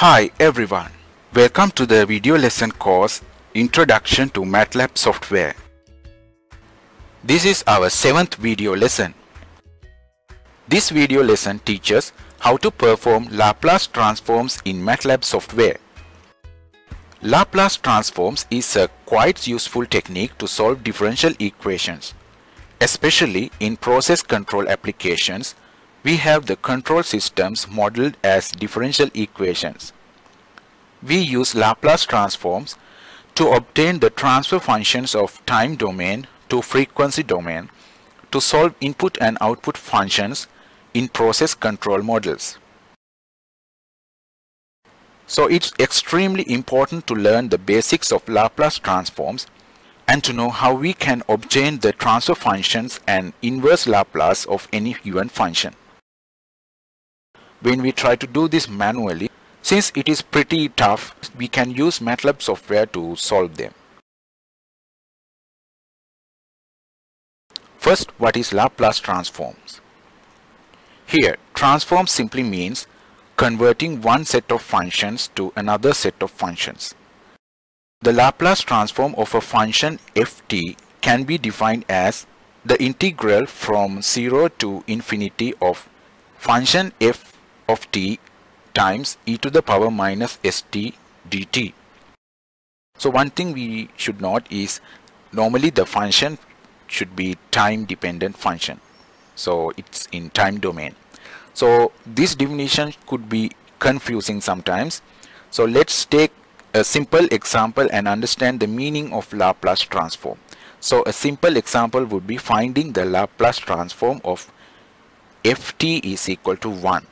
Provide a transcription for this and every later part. Hi everyone, welcome to the video lesson course Introduction to MATLAB Software. This is our 7th video lesson. This video lesson teaches how to perform Laplace transforms in MATLAB software. Laplace transforms is a quite useful technique to solve differential equations. Especially in process control applications, we have the control systems modeled as differential equations. We use Laplace transforms to obtain the transfer functions of time domain to frequency domain to solve input and output functions in process control models. So it's extremely important to learn the basics of Laplace transforms and to know how we can obtain the transfer functions and inverse Laplace of any given function. When we try to do this manually, since it is pretty tough, we can use MATLAB software to solve them. First, what is Laplace transforms? Here, transform simply means converting one set of functions to another set of functions. The Laplace transform of a function ft can be defined as the integral from 0 to infinity of function f of t times e to the power minus st dt. So one thing we should note is normally the function should be time dependent function. So it's in time domain. So this definition could be confusing sometimes. So let's take a simple example and understand the meaning of Laplace transform. So a simple example would be finding the Laplace transform of ft is equal to 1.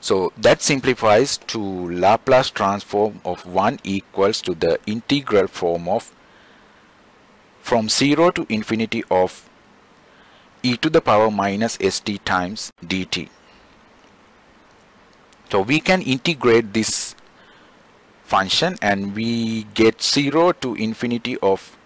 So that simplifies to Laplace transform of 1 equals to the integral form of from 0 to infinity of e to the power minus st times dt. So we can integrate this function and we get 0 to infinity of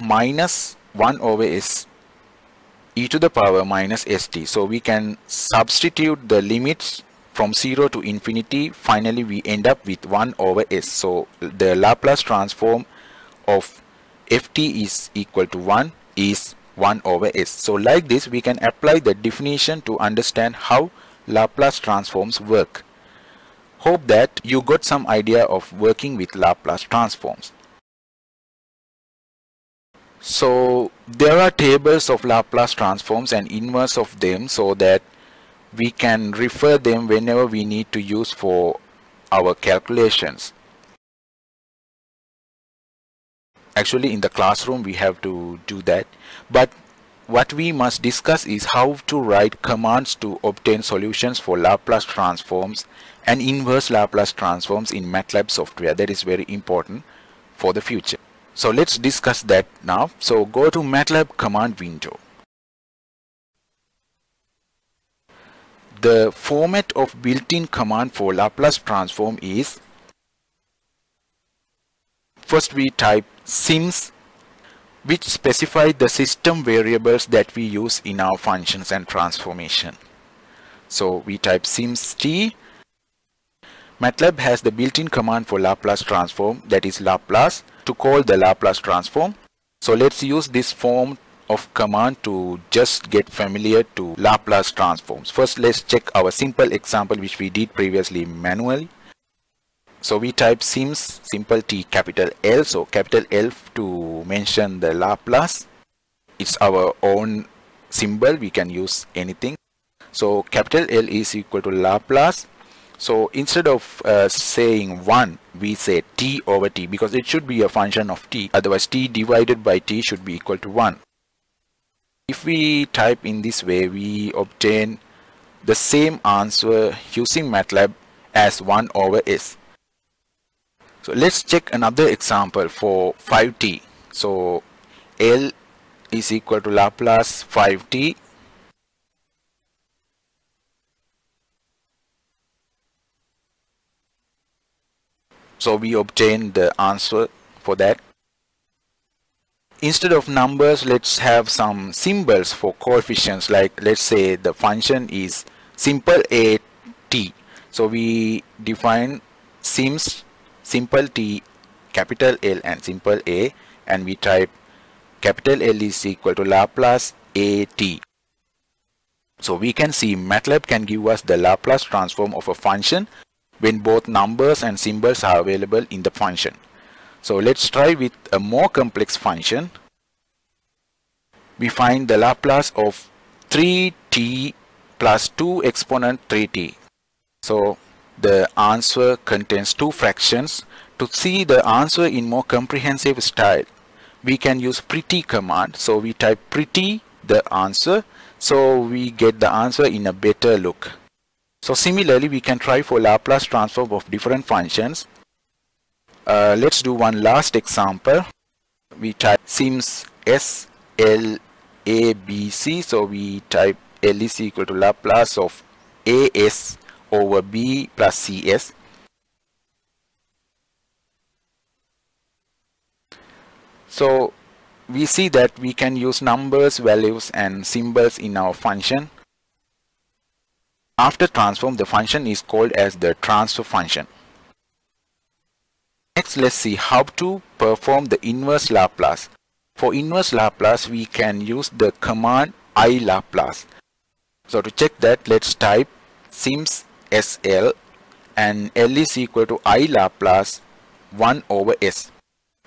minus 1 over s e to the power minus st. So we can substitute the limits from 0 to infinity. Finally we end up with 1 over s. So the Laplace transform of ft is equal to 1 is 1 over s. So like this we can apply the definition to understand how Laplace transforms work. Hope that you got some idea of working with Laplace transforms. So there are tables of Laplace transforms and inverse of them so that we can refer them whenever we need to use for our calculations. Actually in the classroom we have to do that, but what we must discuss is how to write commands to obtain solutions for Laplace transforms and inverse Laplace transforms in MATLAB software. That is very important for the future. So let's discuss that now. So go to MATLAB command window. The format of built-in command for Laplace transform is, first we type sims, which specify the system variables that we use in our functions and transformation. So we type sims t. MATLAB has the built-in command for Laplace transform, that is Laplace, to call the Laplace transform. So let's use this form of command to just get familiar to Laplace transforms. First let's check our simple example which we did previously manually. So we type sims simple t capital L. So capital L to mention the Laplace. It's our own symbol, we can use anything. So capital L is equal to Laplace. So instead of saying 1, we say t over t, because it should be a function of t, otherwise t divided by t should be equal to 1. If we type in this way, we obtain the same answer using MATLAB as 1 over s. So let's check another example for 5t. So L is equal to Laplace 5t. So we obtain the answer for that. Instead of numbers, let's have some symbols for coefficients, like let's say the function is simple a t. So we define sims simple t capital L and simple a, and we type capital L is equal to Laplace a t. So we can see MATLAB can give us the Laplace transform of a function when both numbers and symbols are available in the function. So let's try with a more complex function. We find the Laplace of 3t plus 2 exponent 3t. So the answer contains two fractions. To see the answer in more comprehensive style, we can use pretty command. So we type pretty the answer, so we get the answer in a better look. So similarly, we can try for Laplace transform of different functions. Let's do one last example. We type sims s L A B C, so we type L is equal to Laplace of A S over B plus C S. So we see that we can use numbers, values and symbols in our function. After transform, the function is called as the transfer function. Next, let's see how to perform the inverse Laplace. For inverse Laplace, we can use the command ilaplace. So to check that, let's type sims sl and l is equal to ilaplace 1 over s.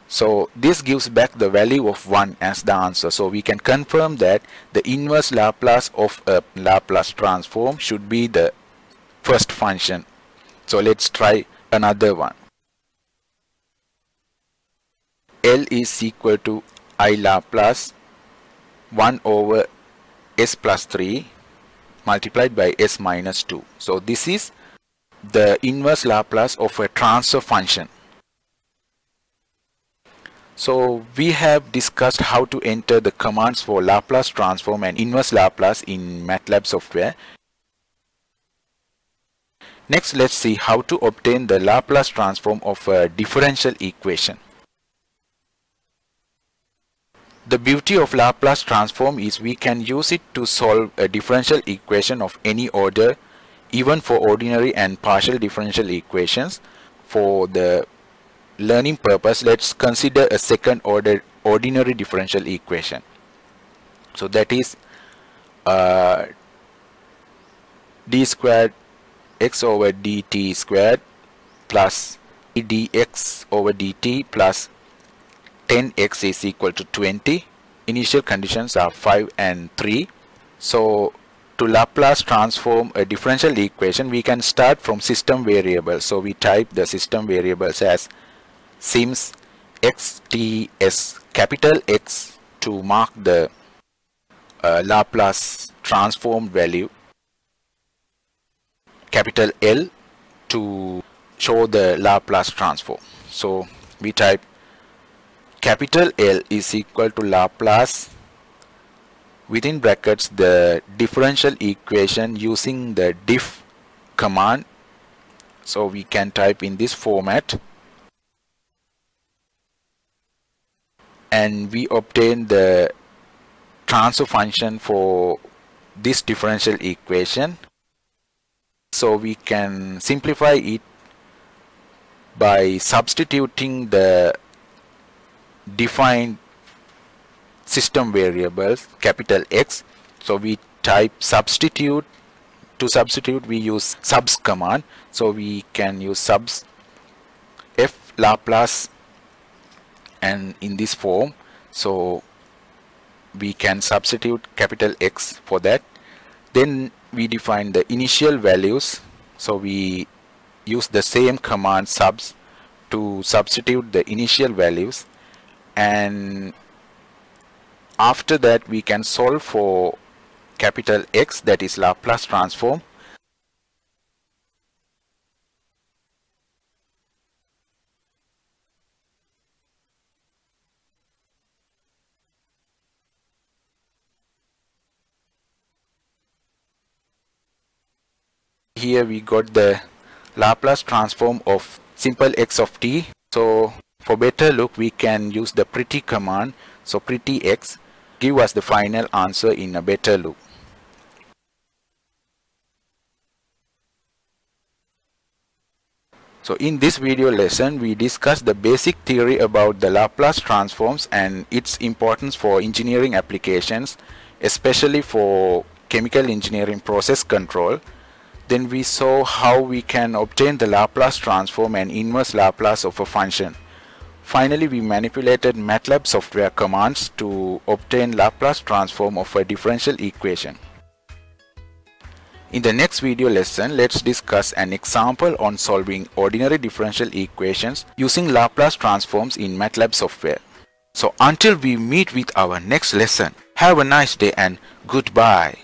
So this gives back the value of 1 as the answer. So we can confirm that the inverse Laplace of a Laplace transform should be the first function. So let's try another one. L is equal to ilaplace 1 over s plus 3 multiplied by s minus 2. So this is the inverse Laplace of a transfer function. So we have discussed how to enter the commands for Laplace transform and inverse Laplace in MATLAB software. Next, let's see how to obtain the Laplace transform of a differential equation. The beauty of Laplace transform is we can use it to solve a differential equation of any order, even for ordinary and partial differential equations. For the learning purpose, let's consider a second order ordinary differential equation. So that is d squared x over dt squared plus dx over dt plus 10x is equal to 20. Initial conditions are 5 and 3. So to Laplace transform a differential equation, we can start from system variables. So we type the system variables as sims xts capital X to mark the Laplace transform value, capital L to show the Laplace transform. So we type capital L is equal to Laplace within brackets the differential equation using the diff command. So we can type in this format and we obtain the transfer function for this differential equation. So we can simplify it by substituting the defined system variables capital X. So we type substitute. To substitute, we use subs command. So we can use subs f Laplace and in this form. So we can substitute capital X for that. Then we define the initial values. So we use the same command subs to substitute the initial values. And after that, we can solve for capital X, that is Laplace transform. Here we got the Laplace transform of simple x of t. So for better look, we can use the pretty command. So pretty x give us the final answer in a better look. So in this video lesson, we discussed the basic theory about the Laplace transforms and its importance for engineering applications, especially for chemical engineering process control. Then we saw how we can obtain the Laplace transform and inverse Laplace of a function. Finally, we manipulated MATLAB software commands to obtain Laplace transform of a differential equation. In the next video lesson, let's discuss an example on solving ordinary differential equations using Laplace transforms in MATLAB software. So until we meet with our next lesson, have a nice day and goodbye.